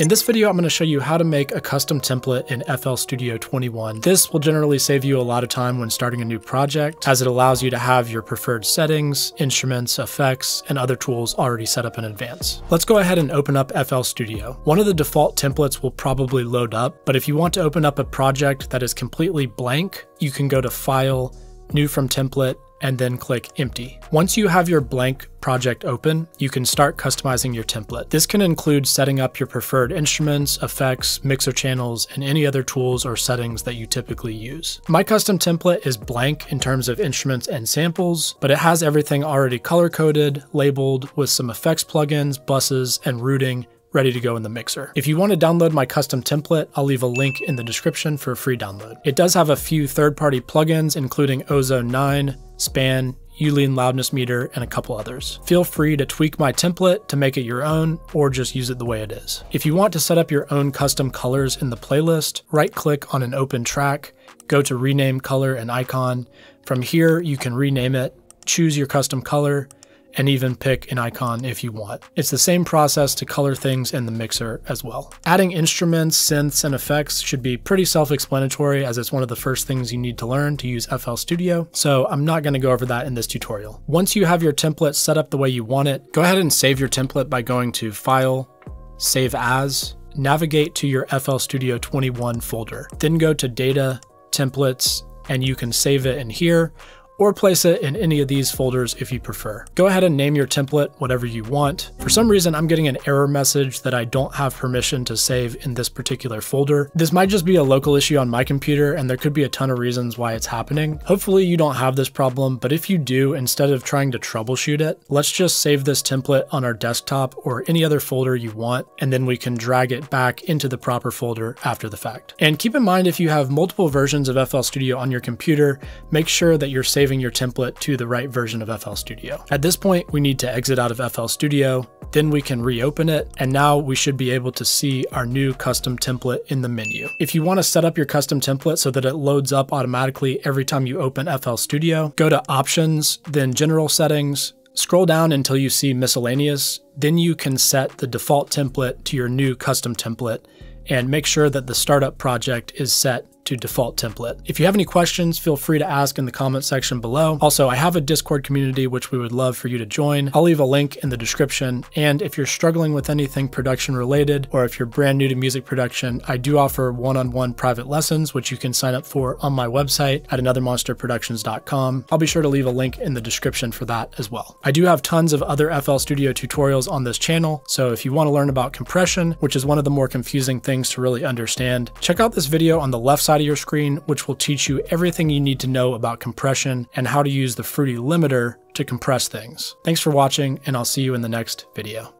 In this video, I'm going to show you how to make a custom template in FL Studio 21. This will generally save you a lot of time when starting a new project, as it allows you to have your preferred settings, instruments, effects, and other tools already set up in advance. Let's go ahead and open up FL Studio. One of the default templates will probably load up, but if you want to open up a project that is completely blank, you can go to File, New from Template, and then click Empty. Once you have your blank project open, you can start customizing your template. This can include setting up your preferred instruments, effects, mixer channels, and any other tools or settings that you typically use. My custom template is blank in terms of instruments and samples, but it has everything already color-coded, labeled, with some effects plugins, buses, and routing, ready to go in the mixer. If you want to download my custom template, I'll leave a link in the description for a free download. It does have a few third-party plugins, including Ozone 9, Span, ULean Loudness Meter, and a couple others. Feel free to tweak my template to make it your own, or just use it the way it is. If you want to set up your own custom colors in the playlist, right-click on an open track, go to Rename Color and Icon. From here, you can rename it, choose your custom color, and even pick an icon if you want. It's the same process to color things in the mixer as well. Adding instruments, synths, and effects should be pretty self-explanatory, as it's one of the first things you need to learn to use FL Studio, so I'm not going to go over that in this tutorial. Once you have your template set up the way you want it, go ahead and save your template by going to File, Save As, navigate to your FL Studio 21 folder, then go to Data, Templates, and you can save it in here, or place it in any of these folders if you prefer. Go ahead and name your template whatever you want. For some reason, I'm getting an error message that I don't have permission to save in this particular folder. This might just be a local issue on my computer, and there could be a ton of reasons why it's happening. Hopefully you don't have this problem, but if you do, instead of trying to troubleshoot it, let's just save this template on our desktop or any other folder you want, and then we can drag it back into the proper folder after the fact. And keep in mind, if you have multiple versions of FL Studio on your computer, make sure that you're saving your template to the right version of FL Studio. At this point, we need to exit out of FL Studio, then we can reopen it, and now we should be able to see our new custom template in the menu. If you want to set up your custom template so that it loads up automatically every time you open FL Studio, go to Options, then General Settings, scroll down until you see Miscellaneous, then you can set the default template to your new custom template, and make sure that the startup project is set to default template. If you have any questions, feel free to ask in the comment section below. Also, I have a Discord community which we would love for you to join. I'll leave a link in the description. And if you're struggling with anything production related, or if you're brand new to music production, I do offer one-on-one private lessons, which you can sign up for on my website at anothermonsterproductions.com. I'll be sure to leave a link in the description for that as well. I do have tons of other FL Studio tutorials on this channel, so if you want to learn about compression, which is one of the more confusing things to really understand, check out this video on the left side of your screen, which will teach you everything you need to know about compression and how to use the Fruity Limiter to compress things. Thanks for watching, and I'll see you in the next video.